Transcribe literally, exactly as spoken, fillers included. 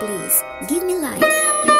Please give me life.